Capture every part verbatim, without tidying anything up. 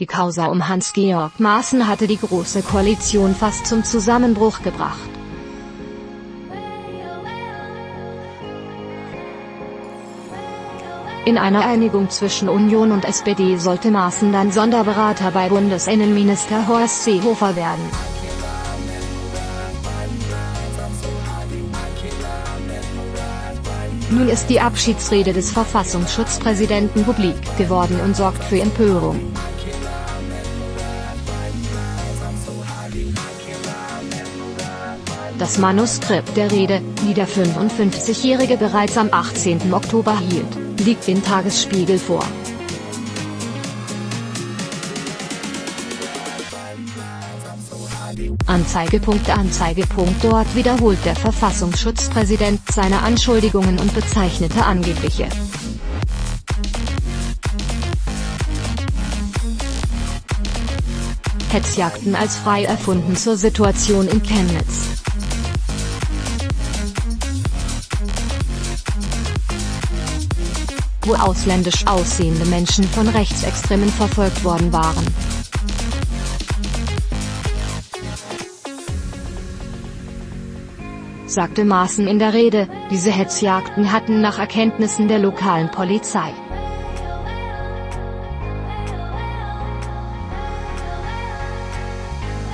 Die Causa um Hans-Georg Maaßen hatte die Große Koalition fast zum Zusammenbruch gebracht. In einer Einigung zwischen Union und S P D sollte Maaßen dann Sonderberater bei Bundesinnenminister Horst Seehofer werden. Nun ist die Abschiedsrede des Verfassungsschutzpräsidenten publik geworden und sorgt für Empörung. Das Manuskript der Rede, die der fünfundfünfzigjährige bereits am achtzehnten Oktober hielt, liegt dem Tagesspiegel vor. Anzeigepunkt Anzeigepunkt Dort wiederholt der Verfassungsschutzpräsident seine Anschuldigungen und bezeichnete angebliche Hetzjagden als frei erfunden zur Situation in Chemnitz. Wo ausländisch aussehende Menschen von Rechtsextremen verfolgt worden waren. Sagte Maaßen in der Rede, diese Hetzjagden hatten nach Erkenntnissen der lokalen Polizei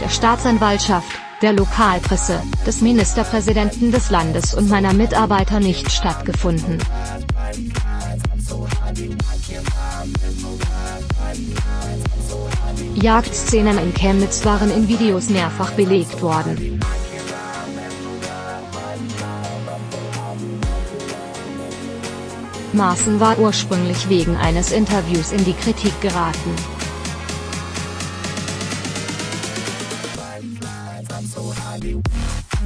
der Staatsanwaltschaft, der Lokalpresse, des Ministerpräsidenten des Landes und meiner Mitarbeiter nicht stattgefunden. Jagdszenen in Chemnitz waren in Videos mehrfach belegt worden. Maaßen war ursprünglich wegen eines Interviews in die Kritik geraten.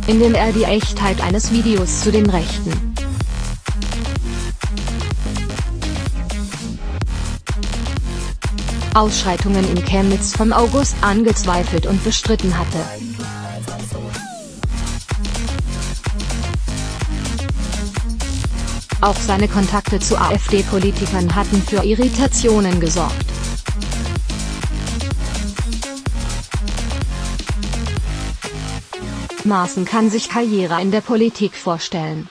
Indem er die Echtheit eines Videos zu den Rechten Ausschreitungen in Chemnitz vom August angezweifelt und bestritten hatte. Auch seine Kontakte zu AfD-Politikern hatten für Irritationen gesorgt. Maaßen kann sich Karriere in der Politik vorstellen.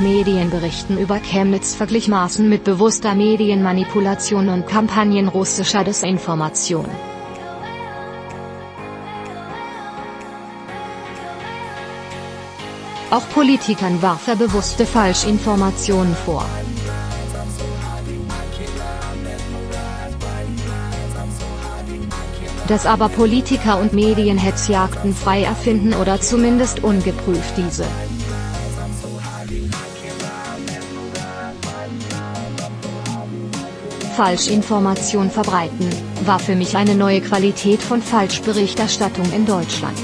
Medienberichten über Chemnitz verglich Maaßen mit bewusster Medienmanipulation und Kampagnen russischer Desinformation. Auch Politikern warf er bewusste Falschinformationen vor. Dass aber Politiker und Medien Hetzjagden frei erfinden oder zumindest ungeprüft diese Falschinformation verbreiten, war für mich eine neue Qualität von Falschberichterstattung in Deutschland.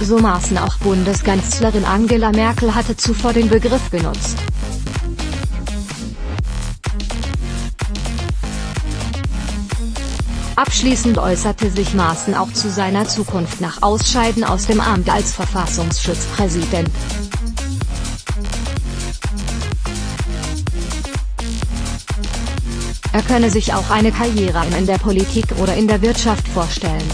So Maaßen. Auch Bundeskanzlerin Angela Merkel hatte zuvor den Begriff genutzt. Abschließend äußerte sich Maaßen auch zu seiner Zukunft nach Ausscheiden aus dem Amt als Verfassungsschutzpräsident. Er könne sich auch eine Karriere in der Politik oder in der Wirtschaft vorstellen.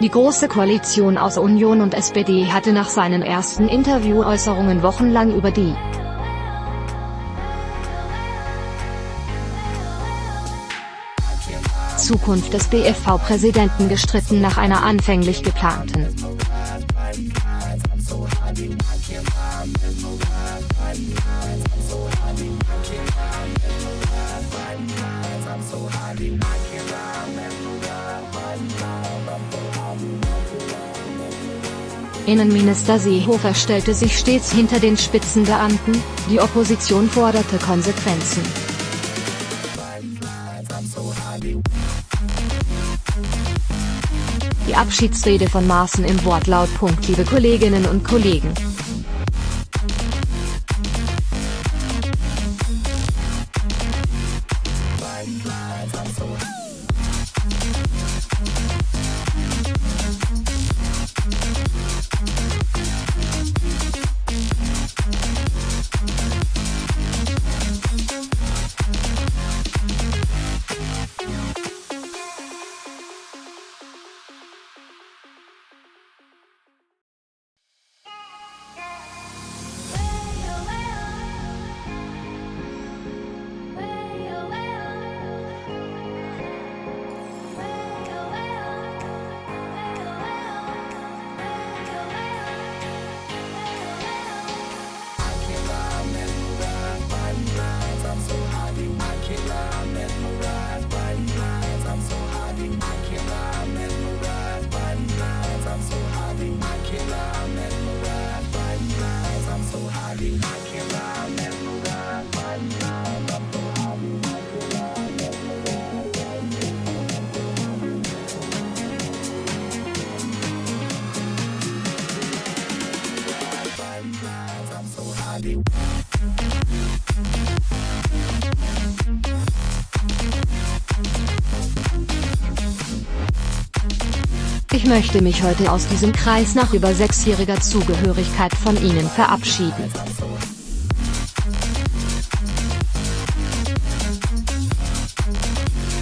Die Große Koalition aus Union und S P D hatte nach seinen ersten Interviewäußerungen wochenlang über die Zukunft des B F V-Präsidenten gestritten. Nach einer anfänglich geplanten Innenminister Seehofer stellte sich stets hinter den Spitzenbeamten, die Opposition forderte Konsequenzen. Die Abschiedsrede von Maaßen im Wortlaut. Liebe Kolleginnen und Kollegen. Ich möchte mich heute aus diesem Kreis nach über sechsjähriger Zugehörigkeit von Ihnen verabschieden.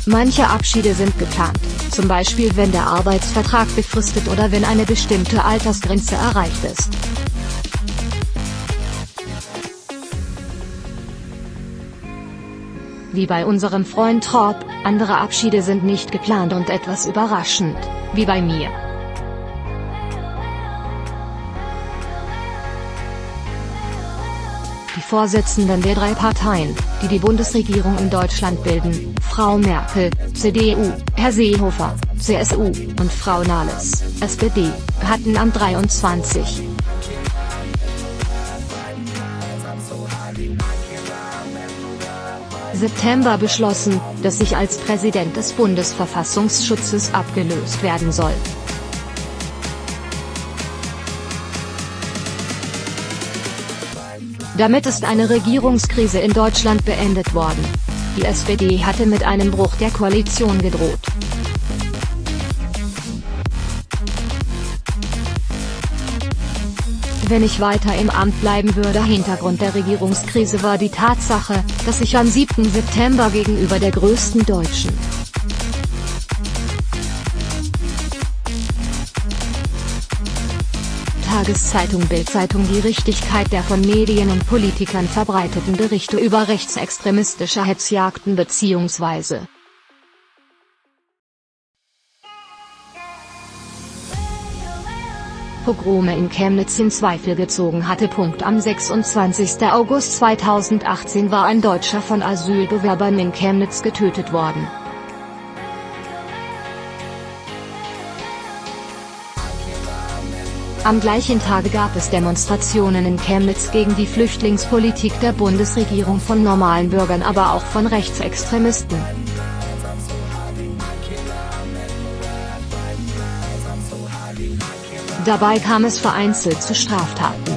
Manche Abschiede sind geplant, zum Beispiel wenn der Arbeitsvertrag befristet oder wenn eine bestimmte Altersgrenze erreicht ist. Wie bei unserem Freund Torp, andere Abschiede sind nicht geplant und etwas überraschend, wie bei mir. Die Vorsitzenden der drei Parteien, die die Bundesregierung in Deutschland bilden, Frau Merkel, C D U, Herr Seehofer, C S U, und Frau Nahles, S P D, hatten am dreiundzwanzigsten September beschlossen, dass ich als Präsident des Bundesverfassungsschutzes abgelöst werden soll. Damit ist eine Regierungskrise in Deutschland beendet worden. Die S P D hatte mit einem Bruch der Koalition gedroht. Wenn ich weiter im Amt bleiben würde. Hintergrund der Regierungskrise war die Tatsache, dass ich am siebten September gegenüber der größten deutschen Tageszeitung Bild-Zeitung die Richtigkeit der von Medien und Politikern verbreiteten Berichte über rechtsextremistische Hetzjagden bzw. Pogrome in Chemnitz in Zweifel gezogen hatte. Am sechsundzwanzigsten August zweitausendachtzehn war ein Deutscher von Asylbewerbern in Chemnitz getötet worden. Am gleichen Tage gab es Demonstrationen in Chemnitz gegen die Flüchtlingspolitik der Bundesregierung von normalen Bürgern, aber auch von Rechtsextremisten. Dabei kam es vereinzelt zu Straftaten.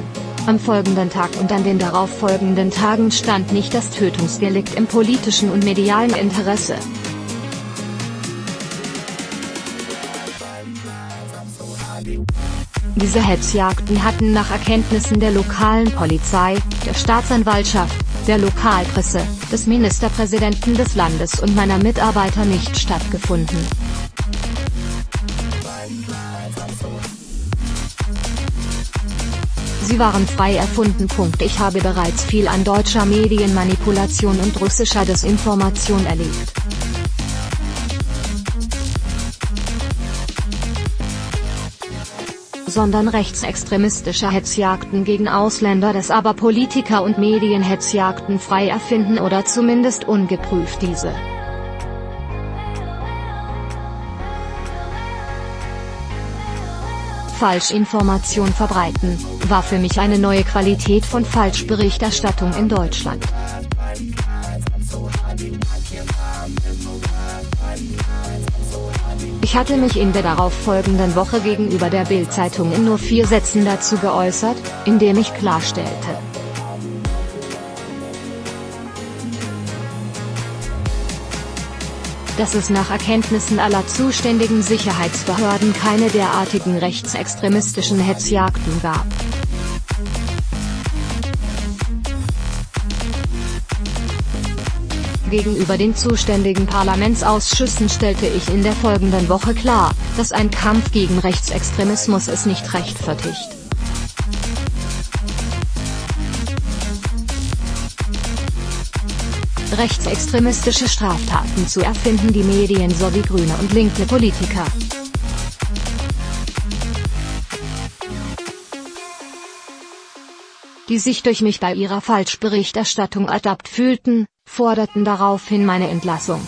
Am folgenden Tag und an den darauffolgenden Tagen stand nicht das Tötungsdelikt im politischen und medialen Interesse. Diese Hetzjagden hatten nach Erkenntnissen der lokalen Polizei, der Staatsanwaltschaft, der Lokalpresse, des Ministerpräsidenten des Landes und meiner Mitarbeiter nicht stattgefunden. Sie waren frei erfunden. Ich habe bereits viel an deutscher Medienmanipulation und russischer Desinformation erlebt. Sondern rechtsextremistische Hetzjagden gegen Ausländer, das aber Politiker und Medien Hetzjagden frei erfinden oder zumindest ungeprüft diese Falschinformation verbreiten, war für mich eine neue Qualität von Falschberichterstattung in Deutschland. Ich hatte mich in der darauffolgenden Woche gegenüber der Bild-Zeitung in nur vier Sätzen dazu geäußert, indem ich klarstellte: dass es nach Erkenntnissen aller zuständigen Sicherheitsbehörden keine derartigen rechtsextremistischen Hetzjagden gab. Gegenüber den zuständigen Parlamentsausschüssen stellte ich in der folgenden Woche klar, dass ein Kampf gegen Rechtsextremismus es nicht rechtfertigt. Rechtsextremistische Straftaten zu erfinden, die Medien sowie grüne und linke Politiker. Die sich durch mich bei ihrer Falschberichterstattung ertappt fühlten, forderten daraufhin meine Entlassung.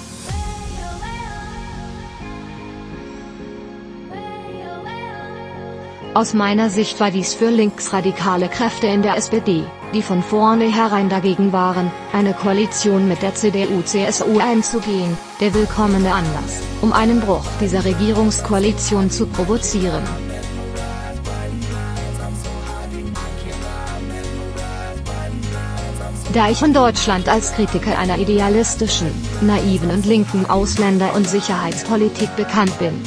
Aus meiner Sicht war dies für linksradikale Kräfte in der S P D, die von vornherein dagegen waren, eine Koalition mit der C D U C S U einzugehen, der willkommene Anlass, um einen Bruch dieser Regierungskoalition zu provozieren. Da ich in Deutschland als Kritiker einer idealistischen, naiven und linken Ausländer- und Sicherheitspolitik bekannt bin,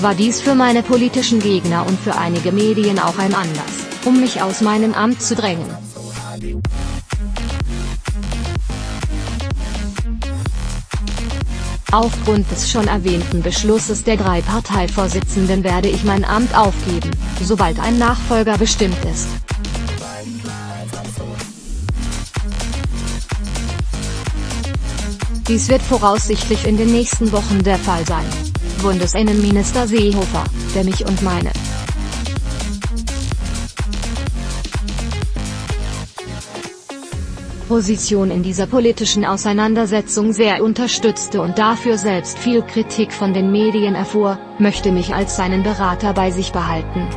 war dies für meine politischen Gegner und für einige Medien auch ein Anlass, um mich aus meinem Amt zu drängen. Aufgrund des schon erwähnten Beschlusses der drei Parteivorsitzenden werde ich mein Amt aufgeben, sobald ein Nachfolger bestimmt ist. Dies wird voraussichtlich in den nächsten Wochen der Fall sein. Bundesinnenminister Seehofer, der mich und meine Position in dieser politischen Auseinandersetzung sehr unterstützte und dafür selbst viel Kritik von den Medien erfuhr, möchte mich als seinen Berater bei sich behalten.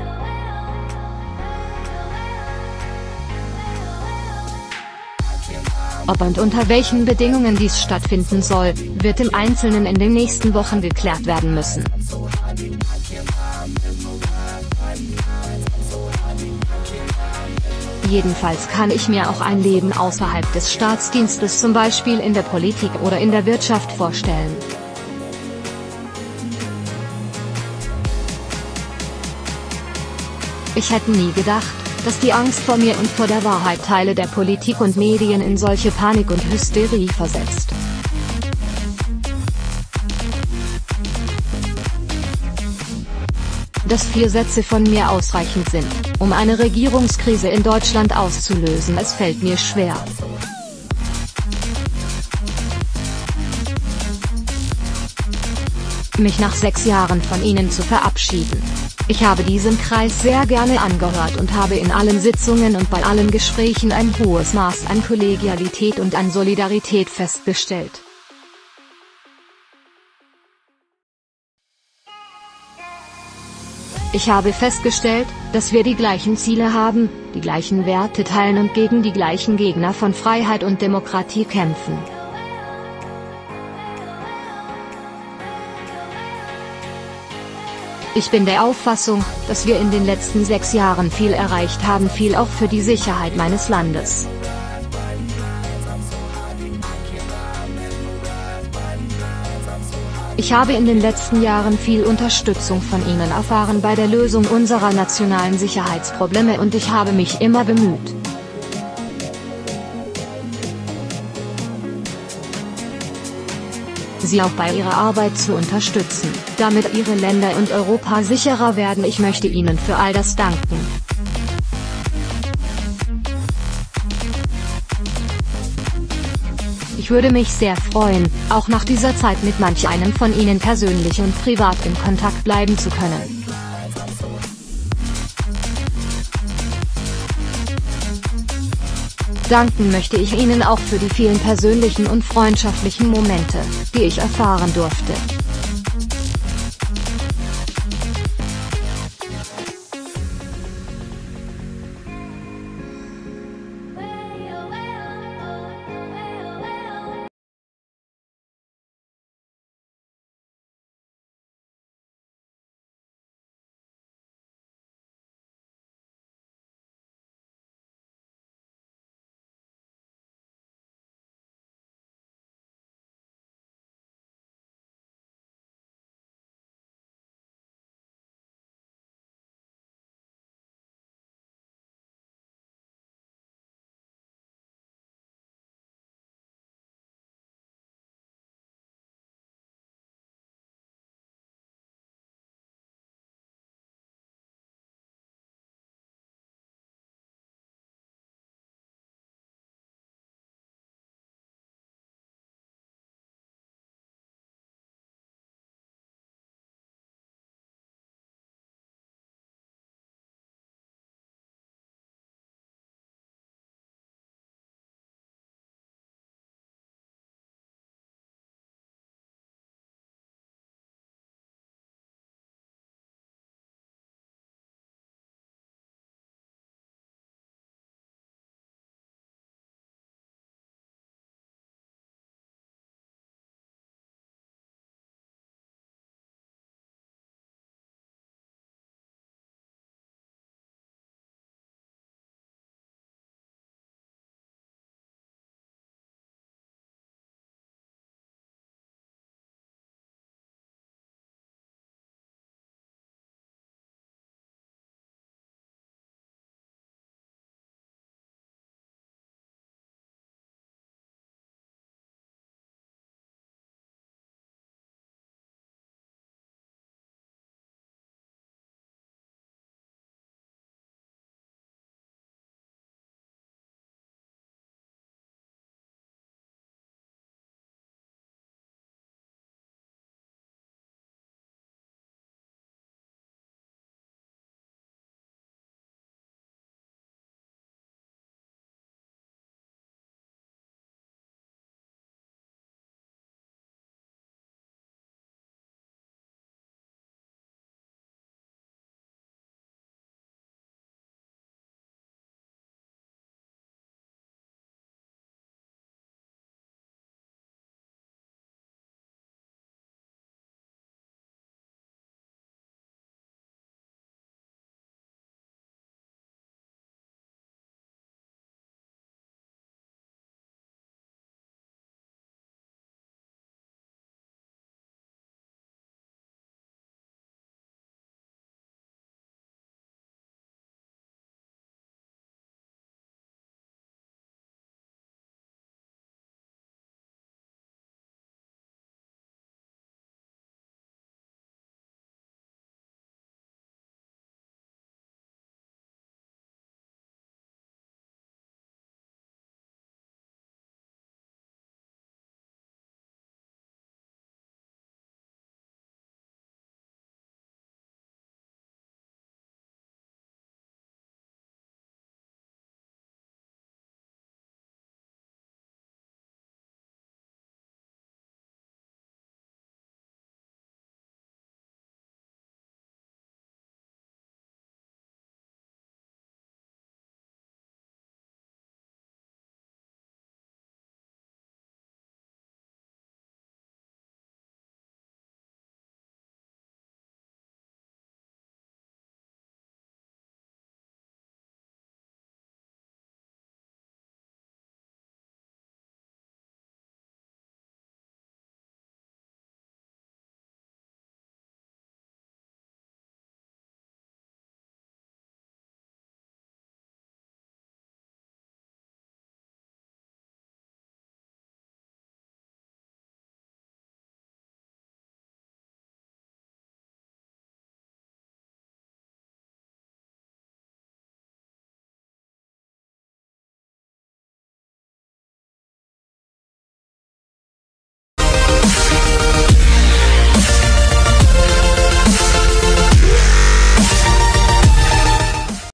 Ob und unter welchen Bedingungen dies stattfinden soll, wird im Einzelnen in den nächsten Wochen geklärt werden müssen. Jedenfalls kann ich mir auch ein Leben außerhalb des Staatsdienstes, zum Beispiel in der Politik oder in der Wirtschaft, vorstellen. Ich hätte nie gedacht, dass die Angst vor mir und vor der Wahrheit Teile der Politik und Medien in solche Panik und Hysterie versetzt. Dass vier Sätze von mir ausreichend sind, um eine Regierungskrise in Deutschland auszulösen, es fällt mir schwer. Mich nach sechs Jahren von Ihnen zu verabschieden. Ich habe diesem Kreis sehr gerne angehört und habe in allen Sitzungen und bei allen Gesprächen ein hohes Maß an Kollegialität und an Solidarität festgestellt. Ich habe festgestellt, dass wir die gleichen Ziele haben, die gleichen Werte teilen und gegen die gleichen Gegner von Freiheit und Demokratie kämpfen. Ich bin der Auffassung, dass wir in den letzten sechs Jahren viel erreicht haben, viel auch für die Sicherheit meines Landes. Ich habe in den letzten Jahren viel Unterstützung von Ihnen erfahren bei der Lösung unserer nationalen Sicherheitsprobleme und ich habe mich immer bemüht. Sie auch bei ihrer Arbeit zu unterstützen, damit ihre Länder und Europa sicherer werden. Ich möchte Ihnen für all das danken. Ich würde mich sehr freuen, auch nach dieser Zeit mit manch einem von Ihnen persönlich und privat in Kontakt bleiben zu können. Danken möchte ich Ihnen auch für die vielen persönlichen und freundschaftlichen Momente, die ich erfahren durfte.